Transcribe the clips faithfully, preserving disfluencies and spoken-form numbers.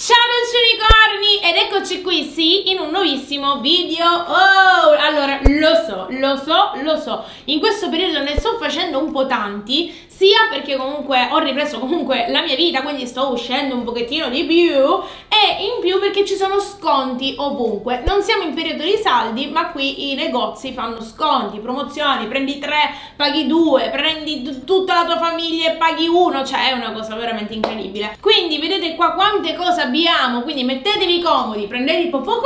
Ciao dolci unicorni ed eccoci qui sì in un nuovissimo video. Oh, allora lo so, lo so, lo so, in questo periodo ne sto facendo un po' tanti, sia perché comunque ho ripreso comunque la mia vita, quindi sto uscendo un pochettino di più, e in più perché ci sono sconti ovunque. Non siamo in periodo di saldi, ma qui i negozi fanno sconti, promozioni, prendi tre, paghi due, prendi tutta la tua famiglia e paghi uno, cioè è una cosa veramente incredibile. Quindi vedete qua quante cose abbiamo, quindi mettetevi comodi, prendete il popcorn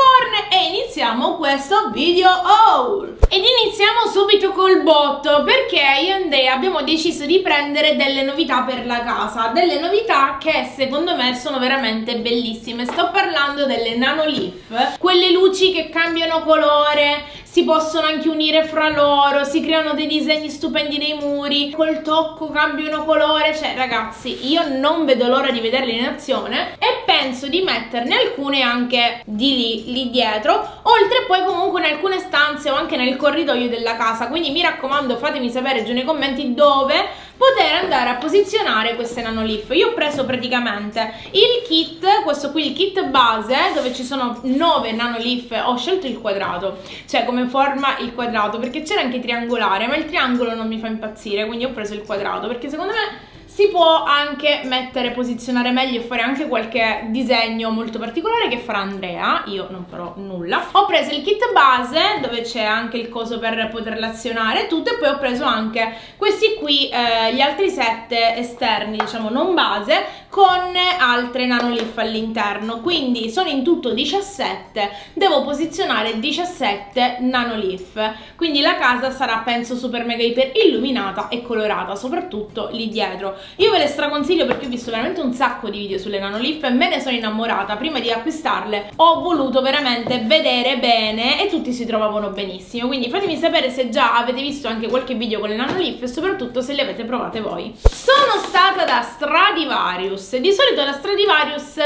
e iniziamo questo video haul. Ed iniziamo subito col botto, perché io e Andrea abbiamo deciso di prendere delle novità per la casa, delle novità che secondo me sono veramente bellissime. Sto parlando delle Nanoleaf, quelle luci che cambiano colore, si possono anche unire fra loro, si creano dei disegni stupendi nei muri, col tocco cambiano colore, cioè ragazzi io non vedo l'ora di vederle in azione e penso di metterne alcune anche di lì, lì dietro, oltre poi comunque in alcune stanze o anche nel corridoio della casa, quindi mi raccomando fatemi sapere giù nei commenti dove poter andare a posizionare queste Nanoleaf. Io ho preso praticamente il kit, questo qui il kit base dove ci sono nove Nanoleaf, ho scelto il quadrato, cioè come forma il quadrato, perché c'era anche triangolare ma il triangolo non mi fa impazzire, quindi ho preso il quadrato perché secondo me si può anche mettere, posizionare meglio e fare anche qualche disegno molto particolare che farà Andrea, io non farò nulla. Ho preso il kit base dove c'è anche il coso per poterla azionare tutto, e poi ho preso anche questi qui, eh, gli altri sette esterni, diciamo non base, con altre Nanoleaf all'interno, quindi sono in tutto diciassette, devo posizionare diciassette Nanoleaf, quindi la casa sarà penso super mega iper illuminata e colorata, soprattutto lì dietro. Io ve le straconsiglio perché ho visto veramente un sacco di video sulle Nanoleaf e me ne sono innamorata. Prima di acquistarle ho voluto veramente vedere bene e tutti si trovavano benissimo, quindi fatemi sapere se già avete visto anche qualche video con le Nanoleaf e soprattutto se le avete provate voi. Sono stata da Stradivarius. Di solito da Stradivarius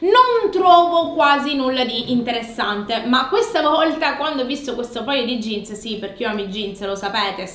non trovo quasi nulla di interessante, ma questa volta quando ho visto questo paio di jeans, sì perché io amo i jeans, lo sapete,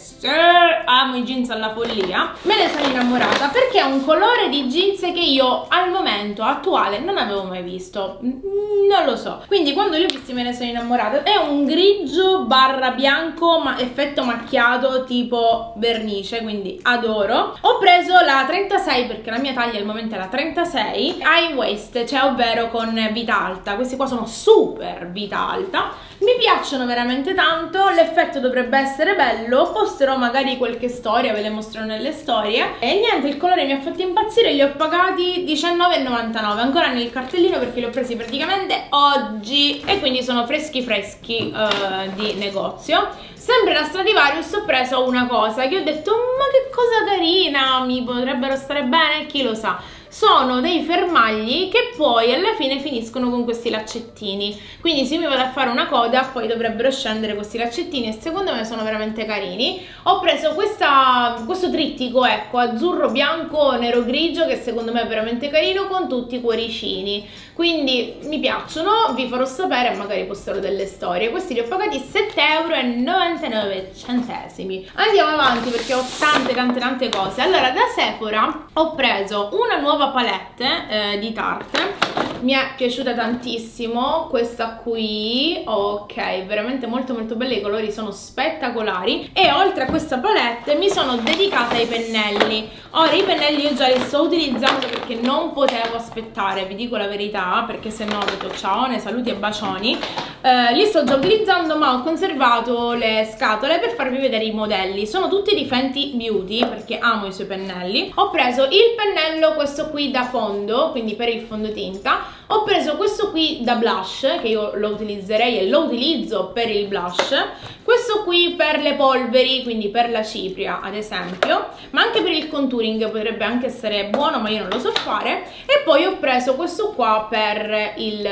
amo i jeans alla follia, me ne sono innamorata perché è un colore di jeans che io al momento attuale non avevo mai visto, non lo so, quindi quando li ho visti me ne sono innamorata. È un grigio barra bianco ma effetto macchiato tipo vernice, quindi adoro. Ho preso la trentasei perché la mia taglia al momento è la trentasei, high waist, cioè ovvero con vita alta. Questi qua sono super vita alta, mi piacciono veramente tanto, l'effetto dovrebbe essere bello, posterò magari qualche storia, ve le mostrerò nelle storie. E niente, il colore mi ha fatto impazzire, li ho pagati diciannove e novantanove, ancora nel cartellino perché li ho presi praticamente oggi e quindi sono freschi freschi uh, di negozio. Sempre da Stradivarius ho preso una cosa che ho detto ma che cosa carina, mi potrebbero stare bene, chi lo sa. Sono dei fermagli che poi alla fine finiscono con questi laccettini, quindi se mi vado a fare una coda poi dovrebbero scendere questi laccettini e secondo me sono veramente carini. Ho preso questa, questo trittico, ecco, azzurro, bianco, nero, grigio, che secondo me è veramente carino con tutti i cuoricini, quindi mi piacciono, vi farò sapere e magari posterò delle storie. Questi li ho pagati sette e novantanove euro. Andiamo avanti perché ho tante tante tante cose. Allora da Sephora ho preso una nuova palette eh, di Tarte, mi è piaciuta tantissimo questa qui, ok, veramente molto molto bella, i colori sono spettacolari. E oltre a questa palette mi sono dedicata ai pennelli. Ora i pennelli io già li sto utilizzando perché non potevo aspettare, vi dico la verità, perché se no ho detto ciao, ne saluti e bacioni. Eh, li sto già utilizzando ma ho conservato le scatole per farvi vedere i modelli, sono tutti di Fenty Beauty perché amo i suoi pennelli. Ho preso il pennello questo qui da fondo, quindi per il fondotinta. Ho preso questo qui da blush, che io lo utilizzerei e lo utilizzo per il blush. Questo qui per le polveri, quindi per la cipria ad esempio, ma anche per il contouring potrebbe anche essere buono, ma io non lo so fare. E poi ho preso questo qua per, il,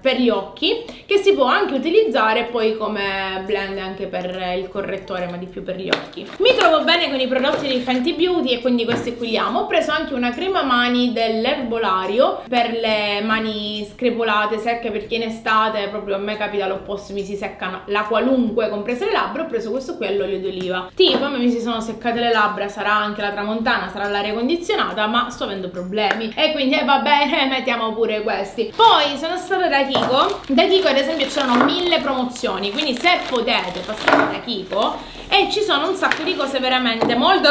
per gli occhi, che si può anche utilizzare poi come blend anche per il correttore, ma di più per gli occhi. Mi trovo bene con i prodotti di Fenty Beauty e quindi questi qui li amo. Ho preso anche una crema mani dell'erbolario per le mani screpolate, secche, perché in estate proprio a me capita l'opposto, mi si seccano la qualunque, comprese le labbra. Ho preso questo qui all'olio d'oliva, tipo a me mi si sono seccate le labbra, sarà anche la tramontana lontana sarà l'aria condizionata, ma sto avendo problemi e quindi eh, va bene, mettiamo pure questi. Poi sono stata da Kiko. Da Kiko ad esempio c'erano mille promozioni, quindi se potete passate da Kiko e ci sono un sacco di cose veramente molto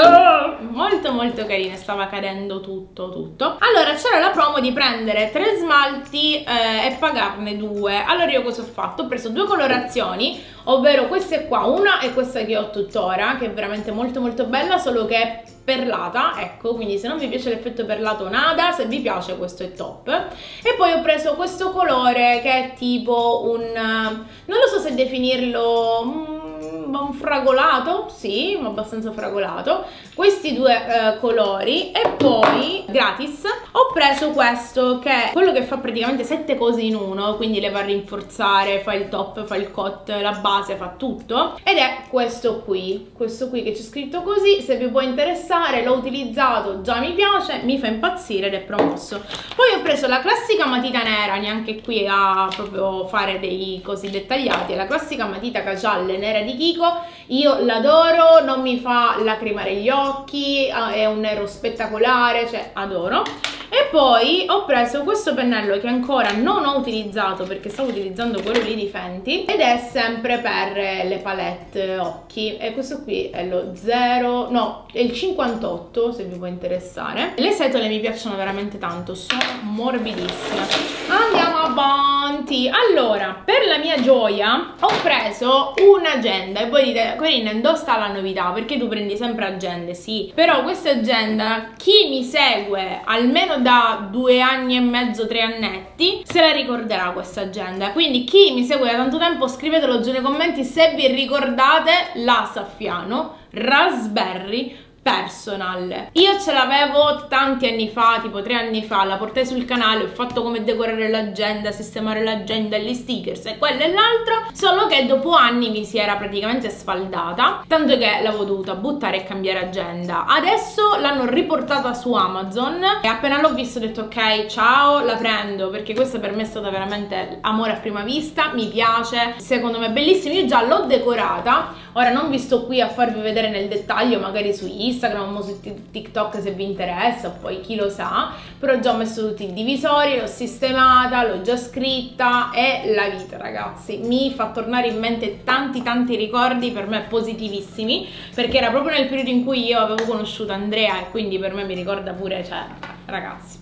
molto molto carine. Stava cadendo tutto tutto. Allora c'era la promo di prendere tre smalti eh, e pagarne due. Allora io cosa ho fatto? Ho preso due colorazioni, ovvero queste qua, una e questa che ho tuttora, che è veramente molto molto bella, solo che è perlata, ecco, quindi se non vi piace l'effetto perlato nada, se vi piace questo è top. E poi ho preso questo colore che è tipo un, non lo so se definirlo, mm, un fragolato, sì, ma abbastanza fragolato, questi due eh, colori. E poi gratis ho preso questo che è quello che fa praticamente sette cose in uno, quindi le va a rinforzare, fa il top, fa il cot, la base, fa tutto, ed è questo qui, questo qui che c'è scritto così, se vi può interessare. L'ho utilizzato, già mi piace, mi fa impazzire ed è promosso. Poi ho preso la classica matita nera, neanche qui a proprio fare dei così dettagliati, è la classica matita cagialle nera di Kiko, io l'adoro, non mi fa lacrimare gli occhi, è un nero spettacolare, cioè adoro. E poi ho preso questo pennello che ancora non ho utilizzato perché stavo utilizzando quello lì di Fenty, ed è sempre per le palette occhi, e questo qui è lo zero, no, è il cinquantotto, se vi può interessare. Le setole mi piacciono veramente tanto, sono morbidissime. Andiamo avanti. Allora, per la mia gioia ho preso un'agenda, e voi dite Corinne, dove sta la novità? Perché tu prendi sempre agende? Sì, però questa agenda chi mi segue almeno da due anni e mezzo, tre annetti, se la ricorderà questa agenda. Quindi chi mi segue da tanto tempo, scrivetelo giù nei commenti se vi ricordate la Saffiano Raspberry Personal. Io ce l'avevo tanti anni fa, tipo tre anni fa, la portai sul canale, ho fatto come decorare l'agenda, sistemare l'agenda, gli stickers e quello e l'altro, solo che dopo anni mi si era praticamente sfaldata, tanto che l'avevo dovuta buttare e cambiare agenda. Adesso l'hanno riportata su Amazon e appena l'ho visto ho detto ok, ciao, la prendo, perché questa per me è stata veramente amore a prima vista, mi piace, secondo me è bellissima. Io già l'ho decorata, ora non vi sto qui a farvi vedere nel dettaglio, magari su Instagram Instagram o su TikTok se vi interessa, poi chi lo sa, però già ho messo tutti i divisori, l'ho sistemata, l'ho già scritta, e la vita ragazzi mi fa tornare in mente tanti tanti ricordi per me positivissimi, perché era proprio nel periodo in cui io avevo conosciuto Andrea, e quindi per me mi ricorda pure, cioè ragazzi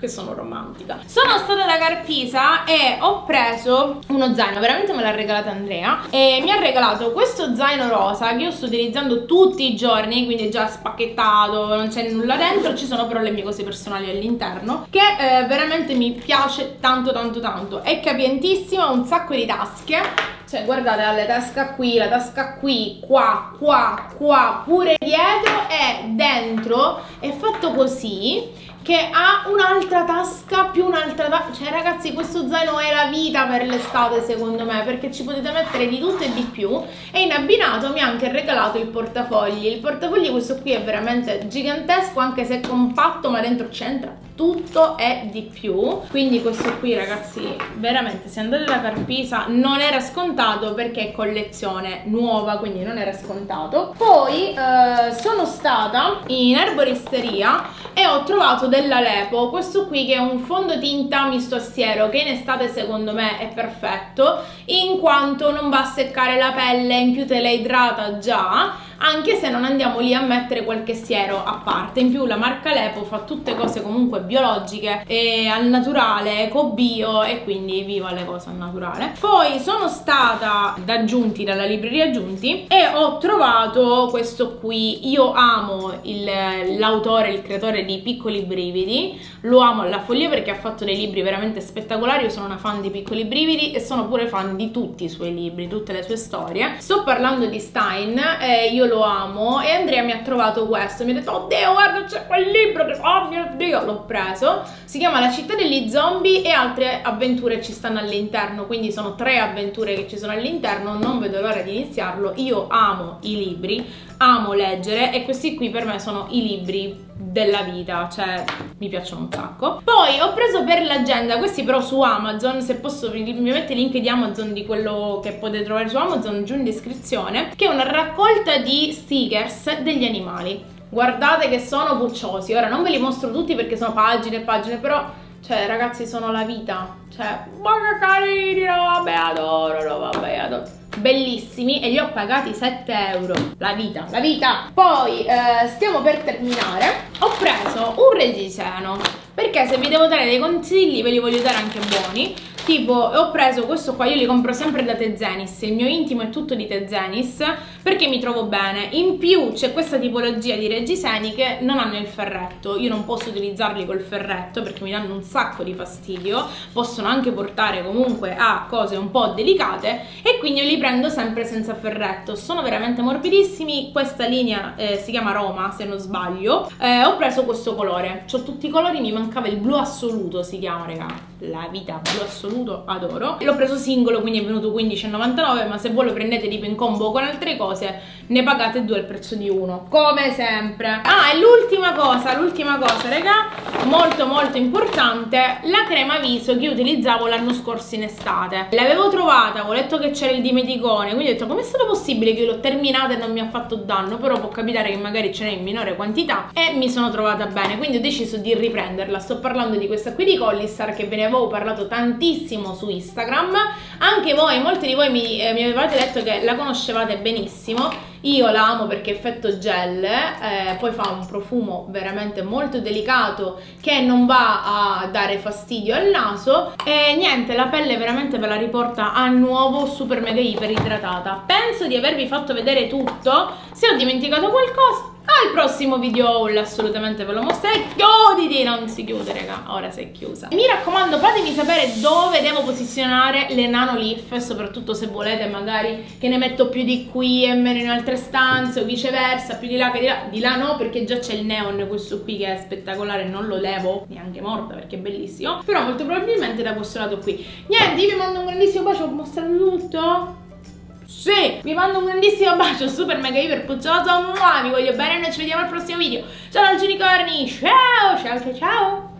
che sono romantica. Sono stata da Carpisa e ho preso uno zaino, veramente me l'ha regalato Andrea, e mi ha regalato questo zaino rosa che io sto utilizzando tutti i giorni, quindi è già spacchettato, non c'è nulla dentro, ci sono però le mie cose personali all'interno, che eh, veramente mi piace tanto tanto tanto. È capientissimo, ha un sacco di tasche, cioè guardate, ha la tasca qui, la tasca qui, qua, qua, qua, pure dietro, e dentro è fatto così che ha un'altra tasca più un'altra tasca, cioè ragazzi questo zaino è la vita per l'estate secondo me, perché ci potete mettere di tutto e di più. E in abbinato mi ha anche regalato il portafogli. Il portafogli questo qui è veramente gigantesco, anche se è compatto, ma dentro c'entra tutto e di più. Quindi questo qui ragazzi, veramente se andate da Carpisa non era scontato, perché è collezione nuova, quindi non era scontato. Poi eh, sono stata in erboristeria e ho trovato dell'Alepo, questo qui che è un fondotinta misto a siero, che in estate secondo me è perfetto, in quanto non va a seccare la pelle, in più te la idrata già, anche se non andiamo lì a mettere qualche siero a parte. In più la marca Alepo fa tutte cose comunque biologiche e al naturale, eco bio, e quindi viva le cose al naturale. Poi sono stata da Giunti, dalla libreria Giunti, e ho trovato questo qui. Io amo l'autore, il, il creatore di Piccoli Brividi, lo amo alla follia perché ha fatto dei libri veramente spettacolari. Io sono una fan di Piccoli Brividi e sono pure fan di tutti i suoi libri, tutte le sue storie. Sto parlando di Stein, eh, io lo amo, e Andrea mi ha trovato questo, mi ha detto oddio guarda c'è quel libro, oh mio dio, l'ho preso, si chiama La città degli zombie e altre avventure ci stanno all'interno, quindi sono tre avventure che ci sono all'interno, non vedo l'ora di iniziarlo. Io amo i libri, amo leggere, e questi qui per me sono i libri della vita, cioè mi piacciono un sacco. Poi ho preso per l'agenda questi però su Amazon, se posso vi metto il link di Amazon, di quello che potete trovare su Amazon giù in descrizione, che è una raccolta di stickers degli animali. guardate che sono pucciosi. Ora non ve li mostro tutti perché sono pagine e pagine, però cioè ragazzi sono la vita, cioè ma che carini, no vabbè adoro, no vabbè adoro, bellissimi, e li ho pagati sette euro, la vita, la vita. Poi eh, stiamo per terminare, ho preso un reggiseno perché se vi devo dare dei consigli ve li voglio dare anche buoni. Tipo ho preso questo qua, io li compro sempre da Tezenis, il mio intimo è tutto di Tezenis perché mi trovo bene. In più c'è questa tipologia di reggiseni che non hanno il ferretto, io non posso utilizzarli col ferretto perché mi danno un sacco di fastidio, possono anche portare comunque a cose un po' delicate e quindi io li prendo sempre senza ferretto, sono veramente morbidissimi. Questa linea eh, si chiama Roma se non sbaglio. Eh, ho preso questo colore, c'ho tutti i colori, mi mancava il blu assoluto, si chiama raga, la vita, blu assoluto, adoro. L'ho preso singolo quindi è venuto quindici e novantanove, ma se voi lo prendete tipo in combo con altre cose ne pagate due al prezzo di uno, come sempre. Ah, e l'ultima cosa, l'ultima cosa raga, molto molto importante, la crema viso che io utilizzavo l'anno scorso in estate, l'avevo trovata, ho letto che c'era il dimeticone, quindi ho detto com'è stato possibile che io l'ho terminata e non mi ha fatto danno, però può capitare che magari ce n'è in minore quantità, e mi sono trovata bene, quindi ho deciso di riprenderla. Sto parlando di questa qui di Collistar che ve ne avevo parlato tantissimo su Instagram, anche voi, molti di voi mi, eh, mi avevate detto che la conoscevate benissimo. Io la amo perché effetto gel, eh, poi fa un profumo veramente molto delicato che non va a dare fastidio al naso e niente, la pelle veramente ve la riporta a nuovo, super mega iper idratata. Penso di avervi fatto vedere tutto, se ho dimenticato qualcosa al prossimo video haul assolutamente ve lo mostro. E chiuditi, non si chiude raga, ora si è chiusa. Mi raccomando, fatemi sapere dove devo posizionare le Nanoleaf, soprattutto se volete magari che ne metto più di qui e meno in altre stanze o viceversa, più di là che di là. Di là no perché già c'è il neon, questo qui che è spettacolare, non lo levo neanche morta perché è bellissimo, però molto probabilmente da questo lato qui. Niente, io vi mando un grandissimo bacio, ho mostrato tutto? Sì, vi mando un grandissimo bacio super mega iper puccioso, vi voglio bene e noi ci vediamo al prossimo video. Ciao dolci unicorni, ciao ciao ciao ciao.